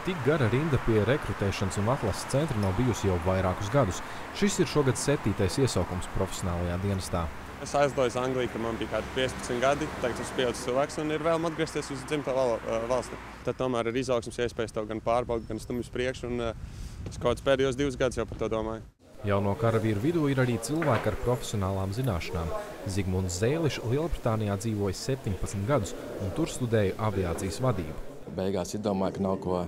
Tik gara rinda pie rekrutēšanas un atlases centra nav bijusi jau vairākus gadus. Šis ir šogad 7. iesaukums profesionālajā dienestā. Es aizdoju uz Angliju, kad man bija kādi 15 gadi, tagad esmu pieaudzis cilvēks un ir vēlme atgriezties uz dzimto valsti. Tad tomēr ir izaugsmes iespējas tev gan pārbaudīt, gan stumjus priekš, un es kaut pēdējos 2 gadus jau par to domāju. Jauno karavīru vidū ir arī cilvēki ar profesionālām zināšanām. Zigmunds Zēliš Lielbritānijā dzīvoja 17 gadus un tur studēja aviācijas vadību. Beigās iedomāju, ka nav ko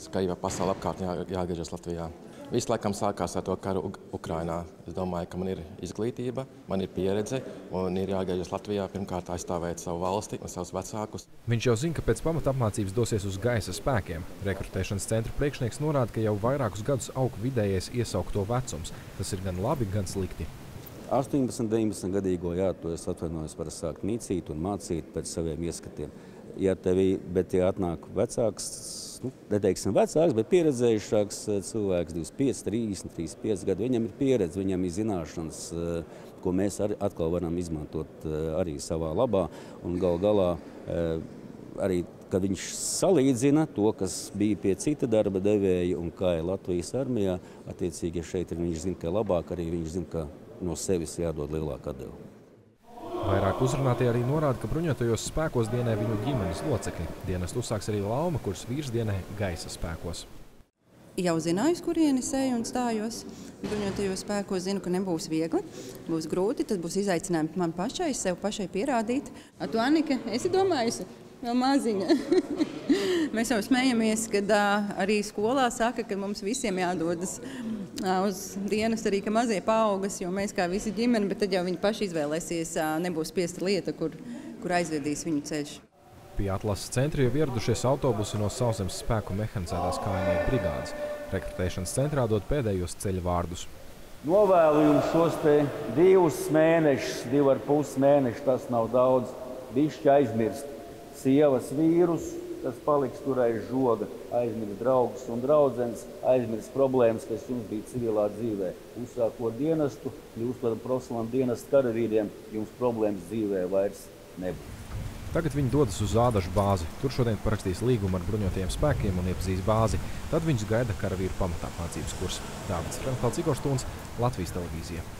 skaļā pasaule apkārt jāgriežas Latvijā. Visu laikam sākās ar to karu Ukrainā. Es domāju, ka man ir izglītība, man ir pieredze un ir jāgriežas Latvijā pirmkārt aizstāvēt savu valsti un savus vecākus. Viņš jau zina, ka pēc pamatapmācības dosies uz gaisa spēkiem. Rekrutēšanas centra priekšnieks norāda, ka jau vairākus gadus aug vidējais iesaukto vecums. Tas ir gan labi, gan slikti. 18-19 gadīgo, jā, to es atvainojos, var sākt mīcīt un mācīt pēc saviem ieskatiem. Ja tevi, bet ja atnāk vecāks, nu, neteiksim vecāks, bet pieredzējušāks cilvēks, 25, 30, 35 gadu, viņam ir pieredze, viņam ir zināšanas, ko mēs arī atkal varam izmantot arī savā labā. Un galā arī, kad viņš salīdzina to, kas bija pie cita darba devēja un kā ir Latvijas armijā, attiecīgi šeit viņš zina, ka labāk, arī viņš zina, ka no sevis jādod lielāka atdeva. Vairāk uzrunātie arī norāda, ka bruņotajos spēkos dienē viņu ģimenes locekļi. Dienestu uzsāks arī Lauma, kuras vīrs dienē gaisa spēkos. Jau zināju, kurieni eju un stājos. Bruņotajos spēkos zinu, ka nebūs viegli, būs grūti, tad būs izaicinājumi man pašai, sev pašai pierādīt. A tu, Annika, esi domājusi? Vēl maziņa. Mēs jau smējamies, kad arī skolā saka, ka mums visiem jādodas uz dienas arī, ka mazie paaugas, jo mēs kā visi ģimene, bet tad jau viņi paši izvēlēsies, nebūs piesta lieta, kur aizvedīs viņu ceļš. Pie atlases centra jau ieradušies autobusi no sauszemes spēku mehanizētās kājnieku brigādes. Rekrutēšanas centrā dod pēdējos ceļu vārdus. Novēlu jums šos te 2 mēnešus, 2,5 mēneši, tas nav daudz, bišķi aizmirst. Sievas vīrus, tas paliks tur aiz žoga, aizmirst draugus un draudzenes, aizmirst problēmas, kas jums bija civilā dzīvē. Uzsākot dienestu, jūs par profesionālām dienestu karavīriem, jums problēmas dzīvē vairs nebūs. Tagad viņi dodas uz Ādažu bāzi. Tur šodien parakstīs līgumu ar bruņotajiem spēkiem un iepazīs bāzi. Tad viņus gaida karavīru pamatapmācības kurs. Dāvids Rinkēvičs, Latvijas televīzija.